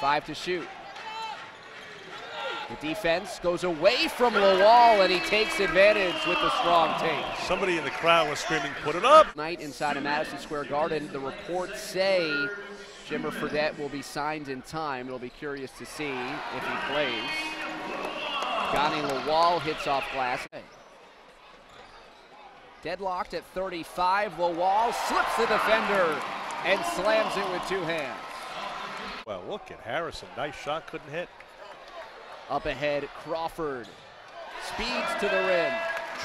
5 to shoot. The defense goes away from Lawal, and he takes advantage with a strong take. Somebody in the crowd was screaming, put it up! Night inside of Madison Square Garden, the reports say Jimmer Fredette will be signed in time. It'll be curious to see if he plays. Gani Lawal hits off glass. Deadlocked at 35, Lawal slips the defender and slams it with two hands. Well, look at Harrison, nice shot, couldn't hit. Up ahead, Crawford speeds to the rim.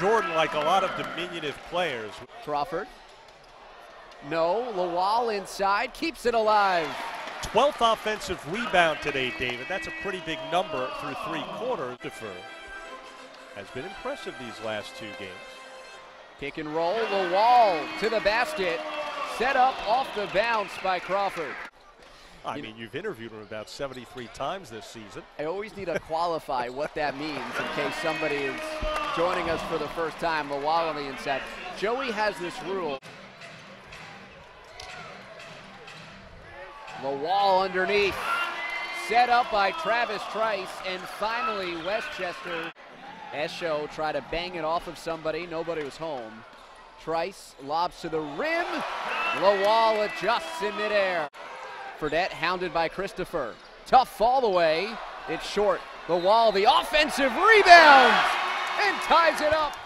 Jordan, like a lot of diminutive players. Crawford. No, Lawal inside, keeps it alive. 12th offensive rebound today, David. That's a pretty big number through three quarters. Christopher has been impressive these last two games. Pick and roll, Lawal to the basket. Set up off the bounce by Crawford. I mean, you've interviewed him about 73 times this season. I always need to qualify what that means in case somebody is joining us for the first time. Lawal on the inside. Joey has this rule. Lawal underneath. Set up by Travis Trice. And finally, Westchester. Esho tried to bang it off of somebody. Nobody was home. Trice lobs to the rim. Lawal adjusts in midair. Fredette hounded by Christopher. Tough fall away. It's short. Lawal, the offensive rebound, and ties it up.